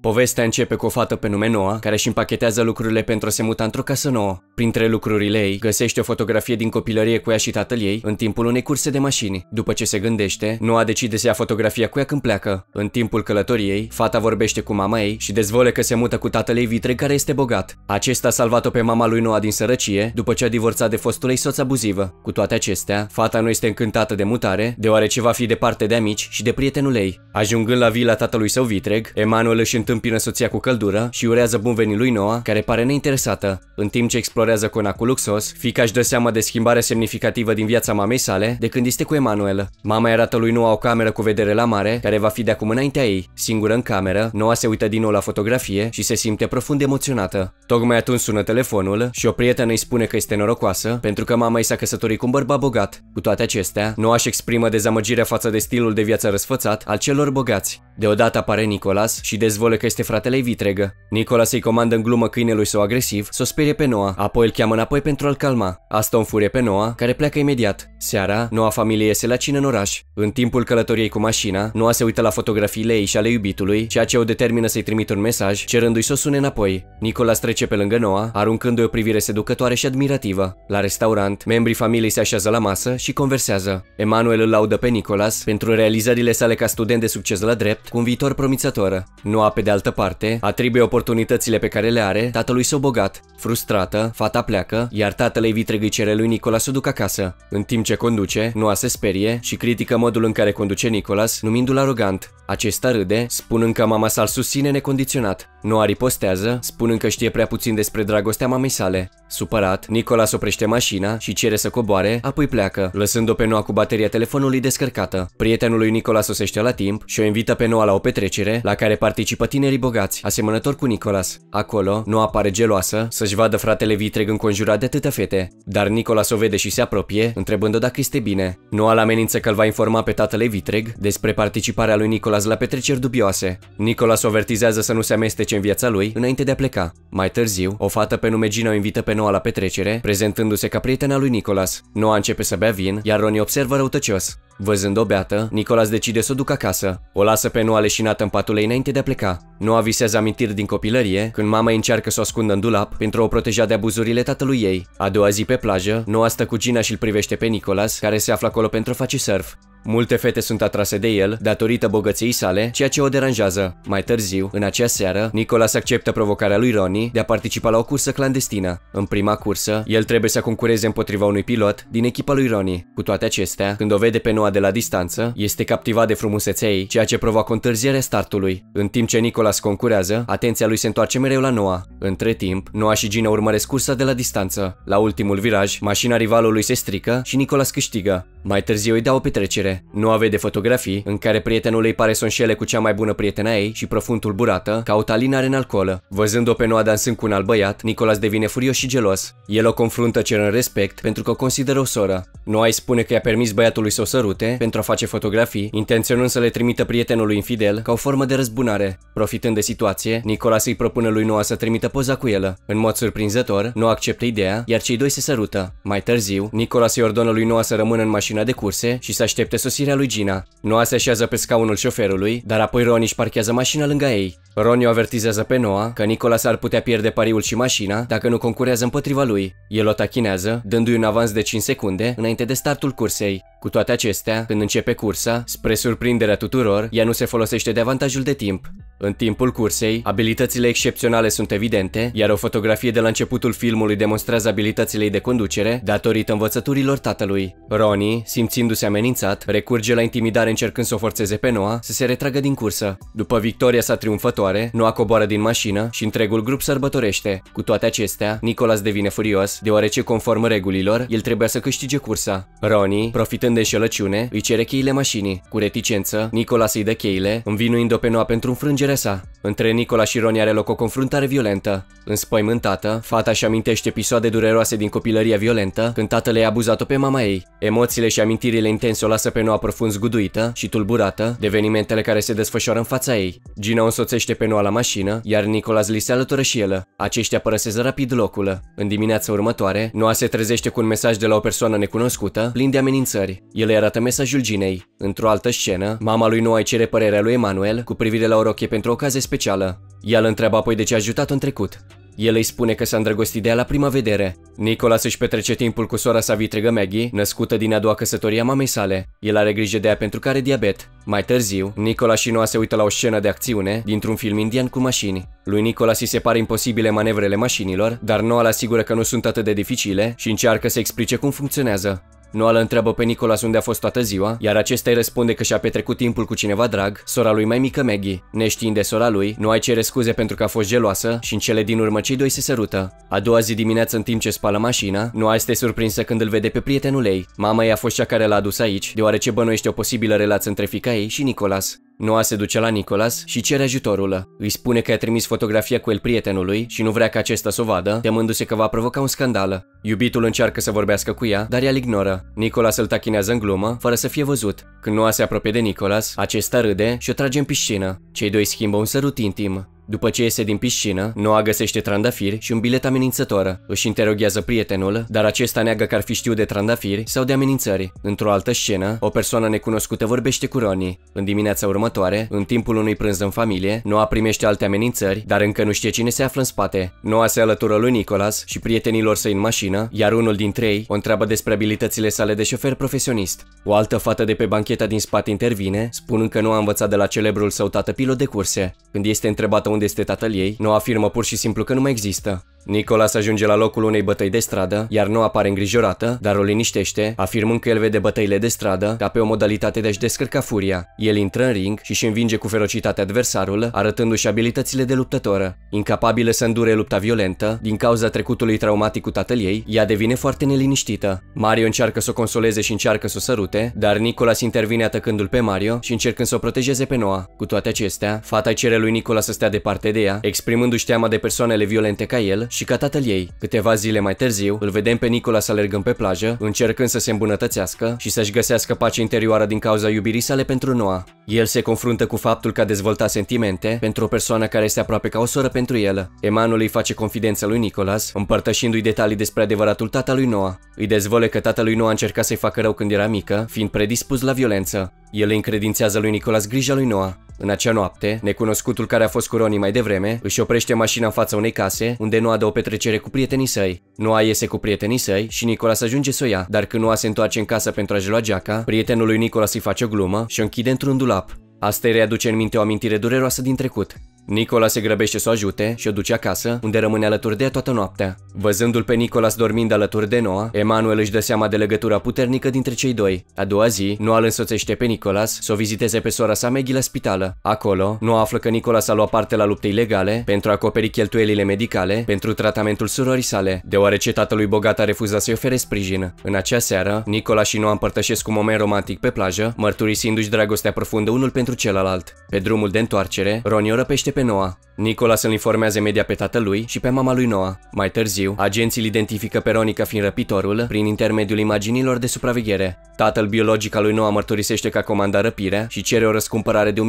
Povestea începe cu o fată pe nume Noa, care își împachetează lucrurile pentru a se muta într-o casă nouă. Printre lucrurile ei, găsește o fotografie din copilărie cu ea și tatăl ei, în timpul unei curse de mașini. După ce se gândește, Noa decide să ia fotografia cu ea când pleacă. În timpul călătoriei, fata vorbește cu mama ei și dezvole că se mută cu tatăl ei Vitreg, care este bogat. Acesta a salvat-o pe mama lui Noa din sărăcie, după ce a divorțat de fostul ei soț abuzivă. Cu toate acestea, fata nu este încântată de mutare, deoarece va fi departe de amici și de prietenul ei. Ajungând la vila tatălui său Vitreg, Emanuel își întâmpină soția cu căldură și urează bun venit lui Noa, care pare neinteresată. În timp ce explorează conacul luxos, fiica își dă seama de schimbarea semnificativă din viața mamei sale de când este cu Emanuel. Mama îi arată lui Noa o cameră cu vedere la mare, care va fi de acum înaintea ei. Singură în cameră, Noa se uită din nou la fotografie și se simte profund emoționată. Tocmai atunci sună telefonul și o prietenă îi spune că este norocoasă pentru că mama i s-a căsătorit cu un bărbat bogat. Cu toate acestea, Noa își exprimă dezamăgirea față de stilul de viață răsfățat al celor bogați. Deodată apare Nicolas și dezvole că este fratele Vitreg. Nicolas îi comandă în glumă câinelui său agresiv să o sperie pe Noa, apoi îl cheamă înapoi pentru a-l calma. Asta o înfurie pe Noa, care pleacă imediat. Seara, noua familie iese la cină în oraș. În timpul călătoriei cu mașina, Noa se uită la fotografiile ei și ale iubitului, ceea ce o determină să-i trimită un mesaj, cerându-i să o sune înapoi. Nicolas trece pe lângă Noa, aruncându-i o privire seducătoare și admirativă. La restaurant, membrii familiei se așează la masă și conversează. Emanuel îl laudă pe Nicolas pentru realizările sale ca student de succes la drept, cu un viitor promițător. Noa, pe de altă parte, atribuie oportunitățile pe care le are tatălui său bogat. Frustrată, fata pleacă, iar tatăl ei Vitreg îi cere lui Nicolas să o ducă acasă. În timp ce conduce, Noa se sperie și critică modul în care conduce Nicolas, numindu-l arogant. Acesta râde, spunând că mama sa îl susține necondiționat. Noa ripostează, spunând că știe prea puțin despre dragostea mamei sale. Supărat, Nicolas oprește mașina și cere să coboare, apoi pleacă, lăsând-o pe Noa cu bateria telefonului descărcată. Prietenul lui Nicolas sosește la timp și o invită pe Noa la o petrecere, la care participă tinerii bogați, asemănător cu Nicolas. Acolo, Noa apare geloasă să-și vadă fratele Vitreg înconjurat de atâtea fete, dar Nicolas o vede și se apropie, întrebând-o dacă este bine. Noa îl amenință că îl va informa pe tatăl Vitreg despre participarea lui Nicolas la petreceri dubioase. Nicolas o avertizează să nu se amestece în viața lui înainte de a pleca. Mai târziu, o fată pe nume Gina o invită pe Noa la petrecere, prezentându-se ca prietena lui Nicolas. Noa începe să bea vin, iar Ronnie observă răutăcios. Văzând-o beată, Nicolas decide să o ducă acasă. O lasă pe Noa leșinată în patul ei înainte de a pleca. Noa visează amintiri din copilărie, când mama îi încearcă să o ascundă în dulap pentru a o proteja de abuzurile tatălui ei. A doua zi pe plajă, Noa stă cu Gina și îl privește pe Nicolas, care se află acolo pentru a face surf. Multe fete sunt atrase de el datorită bogăției sale, ceea ce o deranjează. Mai târziu, în acea seară, Nicolas acceptă provocarea lui Ronnie de a participa la o cursă clandestină. În prima cursă, el trebuie să concureze împotriva unui pilot din echipa lui Ronnie. Cu toate acestea, când o vede pe Noa de la distanță, este captivat de frumusețea ei, ceea ce provoacă întârzierea startului. În timp ce Nicolas concurează, atenția lui se întoarce mereu la Noa. Între timp, Noa și Gina urmăresc cursa de la distanță. La ultimul viraj, mașina rivalului se strică și Nicolas câștigă. Mai târziu îi dau o petrecere. Noa vede fotografii în care prietenul ei pare să o înșele cu cea mai bună prietena ei și, profund tulburată, caută alinare în alcool. Văzând-o pe Noa dansând cu un alt băiat, Nicolas devine furios și gelos. El o confruntă cerând respect pentru că o consideră o soră. Noa îi spune că i-a permis băiatului să o sărute pentru a face fotografii, intenționând să le trimită prietenului infidel ca o formă de răzbunare. Profitând de situație, Nicolas îi propune lui Noa să trimită poza cu el. În mod surprinzător, Noa acceptă ideea, iar cei doi se sărută. Mai târziu, Nicolas îi ordonă lui Noa să rămână în mașina de curse și să aștepte sosirea lui Gina. Noa se așează pe scaunul șoferului, dar apoi Ronnie își parchează mașina lângă ei. Ronnie o avertizează pe Noa că Nicolas ar putea pierde pariul și mașina dacă nu concurează împotriva lui. El o tachinează, dându-i un avans de 5 secunde înainte de startul cursei. Cu toate acestea, când începe cursa, spre surprinderea tuturor, ea nu se folosește de avantajul de timp. În timpul cursei, abilitățile excepționale sunt evidente, iar o fotografie de la începutul filmului demonstrează abilitățile ei de conducere datorită învățăturilor tatălui. Ronnie, simțindu-se amenințat, recurge la intimidare încercând să o forțeze pe Noa să se retragă din cursă. După victoria sa triumfătoare, Noa coboară din mașină și întregul grup sărbătorește. Cu toate acestea, Nicolas devine furios, deoarece conform regulilor, el trebuia să câștige cursa. Ronnie, profitând de înșelăciune, îi cere cheile mașinii. Cu reticență, Nicolas îi dă cheile, învinuind-o pe Noa pentru înfrângerea sa. Între Nicolas și Ronnie are loc o confruntare violentă. Înspăimântată, fata își amintește episoade dureroase din copilăria violentă, când tatăl i-a abuzat-o pe mama ei. Emoțiile și amintirile intense o lasă pe Noa profund zguduită și tulburată de evenimentele care se desfășoară în fața ei. Gina o însoțește pe Noa la mașină, iar Nicolas li se alătură și el. Aceștia părăsesc rapid locul. În dimineața următoare, Noa se trezește cu un mesaj de la o persoană necunoscută, plin de amenințări. El îi arată mesajul Ginei. Într-o altă scenă, mama lui Noa îi cere părerea lui Emanuel cu privire la o rochie pentru o ocazie specială. Ea îl întreabă apoi de ce a ajutat-o în trecut. El îi spune că s-a îndrăgostit de ea la prima vedere. Nicolas își petrece timpul cu sora sa vitregă Maggie, născută din a doua căsătorie a mamei sale. El are grijă de ea pentru că are diabet. Mai târziu, Nicolas și Noa se uită la o scenă de acțiune dintr-un film indian cu mașini. Lui Nicolas îi se pare imposibile manevrele mașinilor, dar Noa îl asigură că nu sunt atât de dificile și încearcă să explice cum funcționează. Noa îl întreabă pe Nicolas unde a fost toată ziua, iar acesta îi răspunde că și-a petrecut timpul cu cineva drag, sora lui mai mică Maggie. Neștiind de sora lui, Noa îi cere scuze pentru că a fost geloasă și în cele din urmă cei doi se sărută. A doua zi dimineață, în timp ce spală mașina, Noa este surprinsă când îl vede pe prietenul ei. Mama ei a fost cea care l-a adus aici, deoarece bănuiește o posibilă relație între fiica ei și Nicolas. Noa se duce la Nicolas și cere ajutorul. Îi spune că a trimis fotografia cu el prietenului și nu vrea ca acesta să o vadă, temându-se că va provoca un scandal. Iubitul încearcă să vorbească cu ea, dar ea îl ignoră. Nicolas îl tachinează în glumă, fără să fie văzut. Când Noa se apropie de Nicolas, acesta râde și o trage în piscină. Cei doi schimbă un sărut intim. După ce iese din piscină, Noa găsește trandafiri și un bilet amenințător. Își interoghează prietenul, dar acesta neagă că ar fi știut de trandafiri sau de amenințări. Într-o altă scenă, o persoană necunoscută vorbește cu Ronnie. În dimineața următoare, în timpul unui prânz în familie, Noa primește alte amenințări, dar încă nu știe cine se află în spate. Noa se alătură lui Nicolas și prietenilor săi în mașină, iar unul dintre ei o întreabă despre abilitățile sale de șofer profesionist. O altă fată de pe bancheta din spate intervine, spunând că nu a învățat de la celebrul său tată pilot de curse. Când este întrebată unde este tatăl ei, Noa afirmă pur și simplu că nu mai există. Nicolas ajunge la locul unei bătăi de stradă, iar Noa apare îngrijorată, dar o liniștește, afirmând că el vede bătăile de stradă ca pe o modalitate de a-și descărca furia. El intră în ring și își învinge cu ferocitate adversarul, arătându-și abilitățile de luptătoră. Incapabilă să îndure lupta violentă, din cauza trecutului traumatic cu tatăl ei, ea devine foarte neliniștită. Mario încearcă să o consoleze și încearcă să o sărute, dar Nicolas intervine atacându-l pe Mario și încercând să o protejeze pe Noa. Cu toate acestea, fata îi cere lui Nicolas să stea departe de ea, exprimându-și teama de persoanele violente ca el și ca tatăl ei. Câteva zile mai târziu, îl vedem pe Nicolas alergând pe plajă, încercând să se îmbunătățească și să-și găsească pace interioară din cauza iubirii sale pentru Noa. El se confruntă cu faptul că a dezvoltat sentimente pentru o persoană care este aproape ca o soră pentru el. Emanuel îi face confidență lui Nicolas, împărtășindu-i detalii despre adevăratul tatăl lui Noa. Îi dezvăluie că tatăl lui Noa încerca să-i facă rău când era mică, fiind predispus la violență. El îi încredințează lui Nicolas grija lui Noa. În acea noapte, necunoscutul care a fost cu Ronnie mai devreme își oprește mașina în fața unei case, unde Noa dă o petrecere cu prietenii săi. Noa iese cu prietenii săi și Nicolas ajunge să o ia, dar când Noa se întoarce în casă pentru a-și lua geaca, prietenul lui Nicolas îi face o glumă și o închide într-un dulap. Asta îi readuce în minte o amintire dureroasă din trecut. Nicolas se grăbește să o ajute și o duce acasă, unde rămâne alături de ea toată noaptea. Văzându-l pe Nicolas dormind alături de Noa, Emanuel își dă seama de legătura puternică dintre cei doi. A doua zi, Noa îl însoțește pe Nicolas să o viziteze pe sora sa Maggie la spitală. Acolo, Noa află că Nicolas a luat parte la lupte ilegale pentru a acoperi cheltuielile medicale pentru tratamentul surorii sale, deoarece tatălui bogat a refuzat să-i ofere sprijin. În acea seară, Nicolas și Noa împărtășesc un moment romantic pe plajă, mărturisindu-și dragostea profundă unul pentru celălalt. Pe drumul de întoarcere, Ronnie o răpește pe Noa. Nicolas îl informează imediat pe tatălui și pe mama lui Noa. Mai târziu, agenții îl identifică pe Veronica fiind răpitorul prin intermediul imaginilor de supraveghere. Tatăl biologic al lui Noa mărturisește că a comandat răpirea și cere o răscumpărare de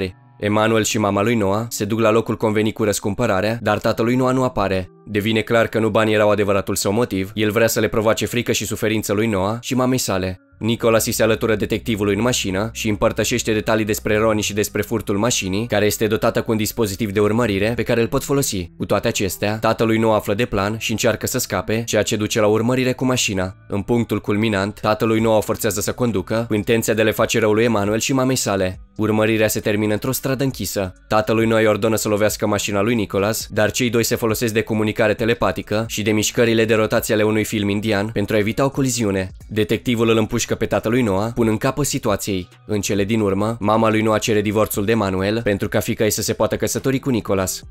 $1.000.000. Emanuel și mama lui Noa se duc la locul convenit cu răscumpărarea, dar tatălui Noa nu apare. Devine clar că nu banii erau adevăratul său motiv, el vrea să le provoace frică și suferință lui Noa și mamei sale. Nicolas îi se alătură detectivului în mașină și împărtășește detalii despre Ronnie și despre furtul mașinii, care este dotată cu un dispozitiv de urmărire pe care îl pot folosi. Cu toate acestea, tatălui Noa află de plan și încearcă să scape, ceea ce duce la urmărire cu mașina. În punctul culminant, tatălui Noa o forțează să conducă, cu intenția de a le face rău lui Emanuel și mamei sale. Urmărirea se termină într-o stradă închisă. Tatălui Noa îi ordonă să lovească mașina lui Nicolas, dar cei doi se folosesc de comunicare telepatică și de mișcările de rotație ale unui film indian pentru a evita o coliziune. Detectivul îl împușcă pe tatălui Noa, punând capăt situației. În cele din urmă, mama lui Noa cere divorțul de Emanuel pentru ca fiica ei să se poată căsători cu Nicolas.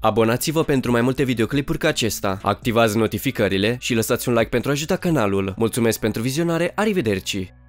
Abonați-vă pentru mai multe videoclipuri ca acesta, activați notificările și lăsați un like pentru a ajuta canalul. Mulțumesc pentru vizionare, arrivederci!